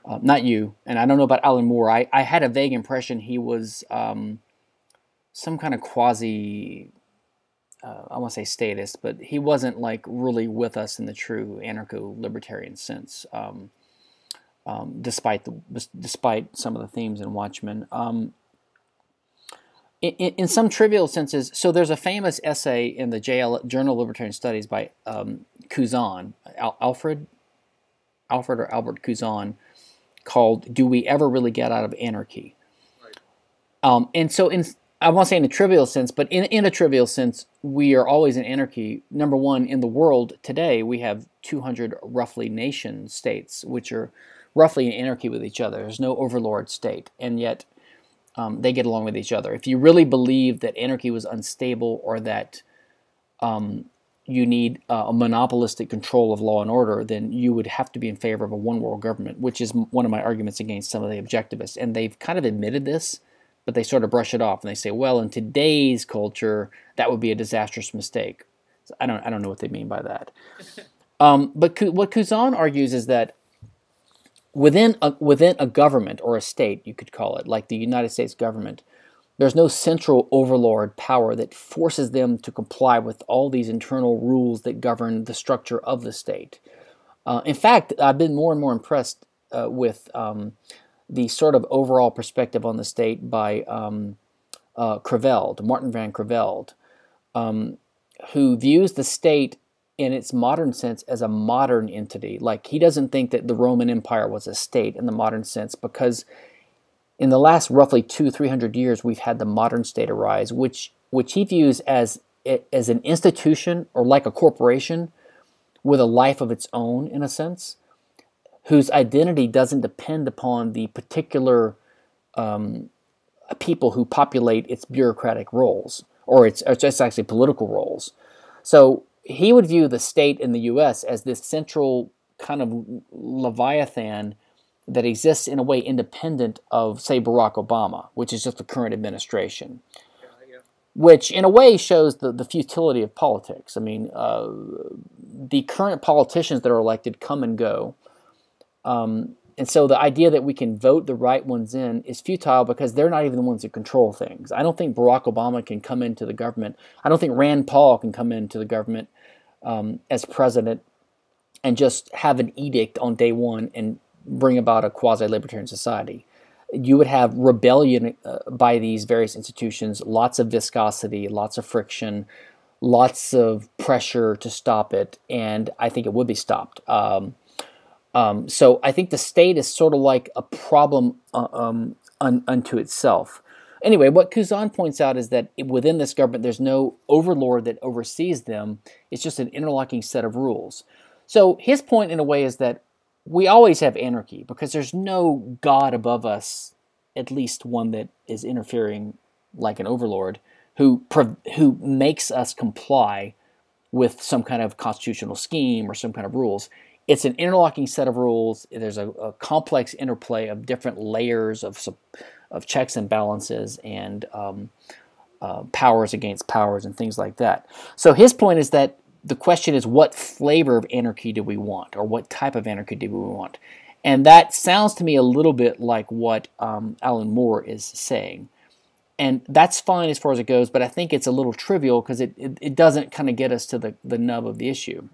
uh, not you, and I don't know about Alan Moore. I, I had a vague impression he was um, some kind of quasi, uh, I won't say statist, but he wasn't like really with us in the true anarcho-libertarian sense. Um, Um, despite the despite some of the themes in Watchmen, um, in, in some trivial senses. So there's a famous essay in the J L, Journal of Libertarian Studies by um, Cuzon, Al Alfred, Alfred or Albert Cuzon, called "Do We Ever Really Get Out of Anarchy?" Right. Um, and so, in I won't say in a trivial sense, but in in a trivial sense, we are always in anarchy. Number one, in the world today, we have two hundred roughly nation states, which are roughly in anarchy with each other. There's no overlord state, and yet um, they get along with each other. If you really believe that anarchy was unstable, or that um, you need uh, a monopolistic control of law and order, then you would have to be in favor of a one-world government, which is one of my arguments against some of the objectivists. And they've kind of admitted this, but they sort of brush it off, and they say, well, in today's culture, that would be a disastrous mistake. So I don't, I don't know what they mean by that. Um, but what Cuzon argues is that Within a, within a government, or a state, you could call it, like the United States government, there's no central overlord power that forces them to comply with all these internal rules that govern the structure of the state. Uh, in fact, I've been more and more impressed uh, with um, the sort of overall perspective on the state by um, uh, Creveld, Martin van Creveld, um, who views the state in its modern sense as a modern entity. Like, he doesn't think that the Roman Empire was a state in the modern sense, because in the last roughly two, three hundred years, we've had the modern state arise, which which he views as as an institution, or like a corporation with a life of its own, in a sense, whose identity doesn't depend upon the particular um, people who populate its bureaucratic roles, or its, or just actually political roles. So he would view the state in the U S as this central kind of leviathan that exists in a way independent of, say, Barack Obama, which is just the current administration, yeah, yeah. which in a way shows the, the futility of politics. I mean, uh, the current politicians that are elected come and go. Um, And so the idea that we can vote the right ones in is futile because they're not even the ones that control things. I don't think Barack Obama can come into the government. I don't think Rand Paul can come into the government um, as president and just have an edict on day one and bring about a quasi-libertarian society. You would have rebellion uh, by these various institutions, lots of viscosity, lots of friction, lots of pressure to stop it, and I think it would be stopped. Um, um, so I think the state is sort of like a problem uh, um, un unto itself. Anyway, what Kuzan points out is that within this government, there's no overlord that oversees them. It's just an interlocking set of rules. So his point, in a way, is that we always have anarchy because there's no god above us, at least one that is interfering like an overlord, who who makes us comply with some kind of constitutional scheme or some kind of rules. It's an interlocking set of rules. There's a, a complex interplay of different layers of of checks and balances and um, uh, powers against powers and things like that. So his point is that the question is, what flavor of anarchy do we want, or what type of anarchy do we want? And that sounds to me a little bit like what um, Alan Moore is saying. And that's fine as far as it goes, but I think it's a little trivial because it, it, it doesn't kind of get us to the, the nub of the issue.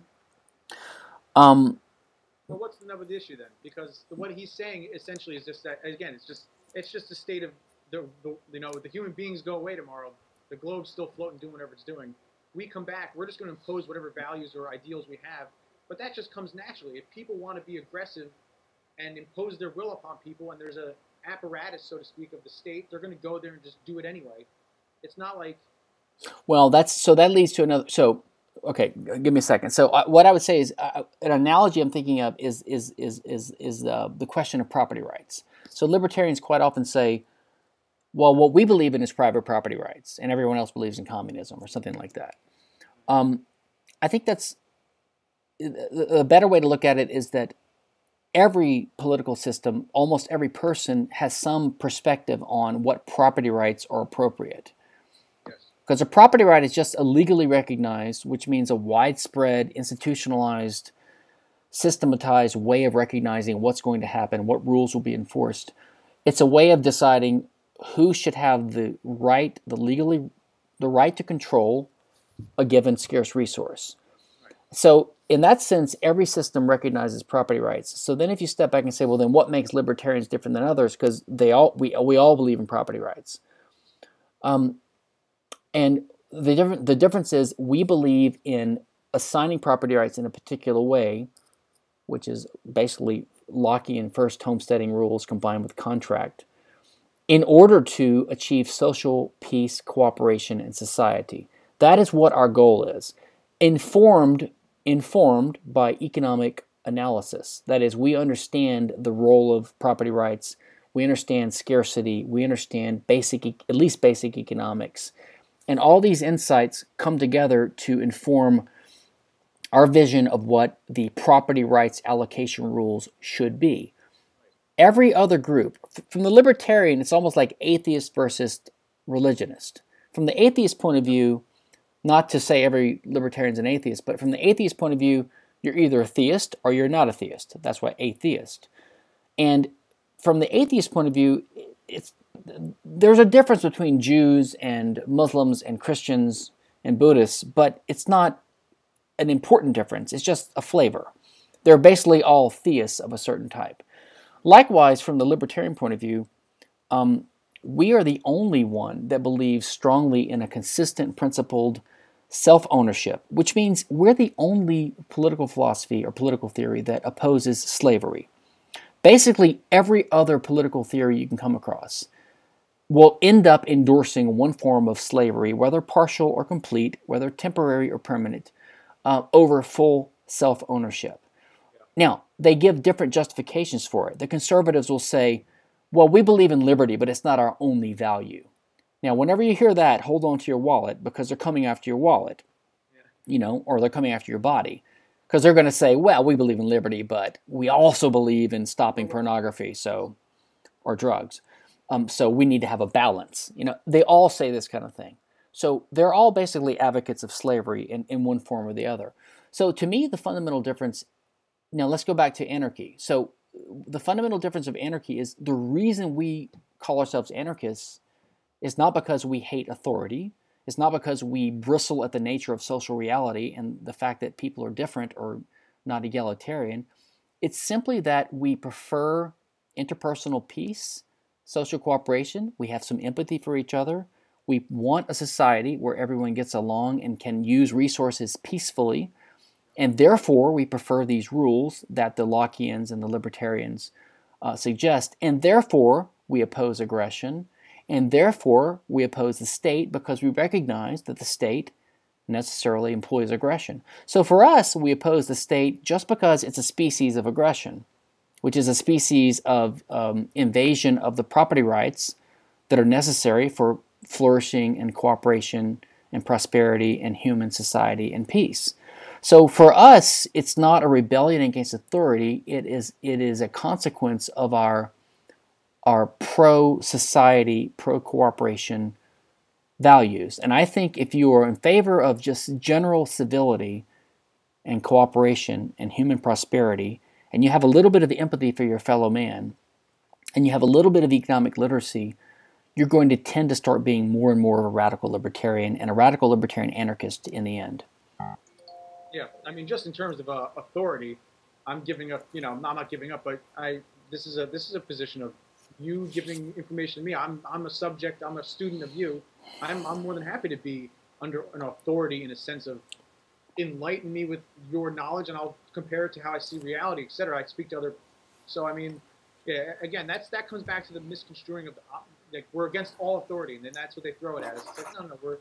Um, well, what's the nub of the issue then? Because what he's saying essentially is just that, again, it's just it's just a state of, the, the you know, the human beings go away tomorrow. The globe's still floating, doing whatever it's doing. We come back, we're just going to impose whatever values or ideals we have, but that just comes naturally. If people want to be aggressive and impose their will upon people, and there's a apparatus, so to speak, of the state, they're going to go there and just do it anyway. It's not like... Well, that's so that leads to another... So, okay, give me a second. So uh, what I would say is uh, an analogy I'm thinking of is, is, is, is, is uh, the question of property rights. So libertarians quite often say, well, what we believe in is private property rights, and everyone else believes in communism or something like that. Um, I think that's... A better way to look at it is that every political system, almost every person, has some perspective on what property rights are appropriate. Because a property right is just a legally recognized, which means a widespread, institutionalized, systematized way of recognizing what's going to happen, what rules will be enforced. It's a way of deciding who should have the right, the legally, the right to control a given scarce resource. So in that sense, every system recognizes property rights. So then if you step back and say, well, then what makes libertarians different than others? Because they all we, we all believe in property rights. Um, and the, different, the difference is we believe in assigning property rights in a particular way, which is basically Lockean first homesteading rules combined with contract, in order to achieve social peace, cooperation, and society. That is what our goal is. Informed, informed by economic analysis. That is, we understand the role of property rights. We understand scarcity. We understand basic, at least basic economics, and all these insights come together to inform our vision of what the property rights allocation rules should be. Every other group, from the libertarian, it's almost like atheist versus religionist. From the atheist point of view. Not to say every libertarian is an atheist, but from the atheist point of view, you're either a theist or you're not a theist. That's why atheist. And from the atheist point of view, it's, there's a difference between Jews and Muslims and Christians and Buddhists, but it's not an important difference. It's just a flavor. They're basically all theists of a certain type. Likewise, from the libertarian point of view, um, we are the only one that believes strongly in a consistent, principled self-ownership, which means we're the only political philosophy or political theory that opposes slavery. Basically, every other political theory you can come across will end up endorsing one form of slavery, whether partial or complete, whether temporary or permanent, uh, over full self-ownership. Now, they give different justifications for it. The conservatives will say, well, we believe in liberty, but it's not our only value. Now, whenever you hear that, hold on to your wallet because they're coming after your wallet, you know, or they're coming after your body because they're going to say, well, we believe in liberty, but we also believe in stopping pornography, so, or drugs. Um, so we need to have a balance. You know, they all say this kind of thing. So they're all basically advocates of slavery in, in one form or the other. So to me, the fundamental difference, now let's go back to anarchy. So the fundamental difference of anarchy is the reason we call ourselves anarchists is not because we hate authority. It's not because we bristle at the nature of social reality and the fact that people are different or not egalitarian. It's simply that we prefer interpersonal peace, social cooperation. We have some empathy for each other. We want a society where everyone gets along and can use resources peacefully. And therefore, we prefer these rules that the Lockeans and the libertarians uh, suggest. And therefore, we oppose aggression. And therefore, we oppose the state because we recognize that the state necessarily employs aggression. So for us, we oppose the state just because it's a species of aggression, which is a species of um, invasion of the property rights that are necessary for flourishing and cooperation and prosperity and human society and peace. So for us, it's not a rebellion against authority. It is, it is a consequence of our Are pro-society, pro-cooperation values. And I think if you are in favor of just general civility and cooperation and human prosperity, and you have a little bit of empathy for your fellow man, and you have a little bit of economic literacy, you're going to tend to start being more and more of a radical libertarian and a radical libertarian anarchist in the end. Yeah, I mean, just in terms of uh, authority, I'm giving up, you know, I'm not giving up, but I, this is a, this is a position of you giving information to me. I'm, I'm a subject, I'm a student of you. I'm, I'm more than happy to be under an authority in a sense of enlighten me with your knowledge and I'll compare it to how I see reality, et cetera. I speak to other, so I mean, yeah, again, that's, that comes back to the misconstruing of, the, like we're against all authority and then that's what they throw it at us. It's like, no, no, we're,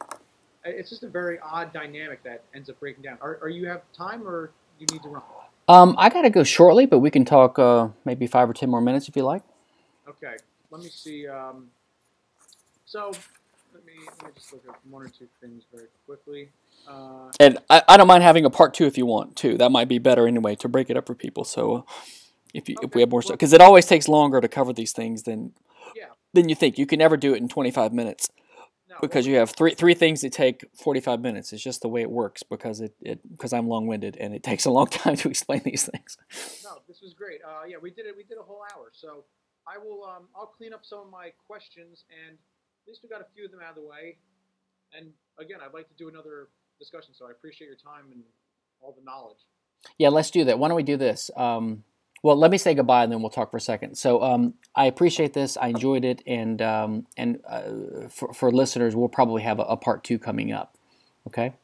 it's just a very odd dynamic that ends up breaking down. Are, are you have time or you need to run? Um, I gotta go shortly, but we can talk uh, maybe five or ten more minutes if you like. Okay, let me see. Um, so let me, let me just look at one or two things very quickly. Uh, and I, I don't mind having a part two if you want to. That might be better anyway to break it up for people. So if you, okay. if we have more stuff, because it always takes longer to cover these things than yeah. than you think. You can never do it in twenty-five minutes no, because well, you have three three things that take forty-five minutes. It's just the way it works because it because I'm long-winded and it takes a long time to explain these things. No, this was great. Uh, yeah, we did it. We did a whole hour. So. I will, um, I'll clean up some of my questions, and at least we got a few of them out of the way. And again, I'd like to do another discussion, so I appreciate your time and all the knowledge. Yeah, let's do that. Why don't we do this? Um, well, let me say goodbye, and then we'll talk for a second. So um, I appreciate this. I enjoyed it, and um, and uh, for, for listeners, we'll probably have a, a part two coming up. Okay?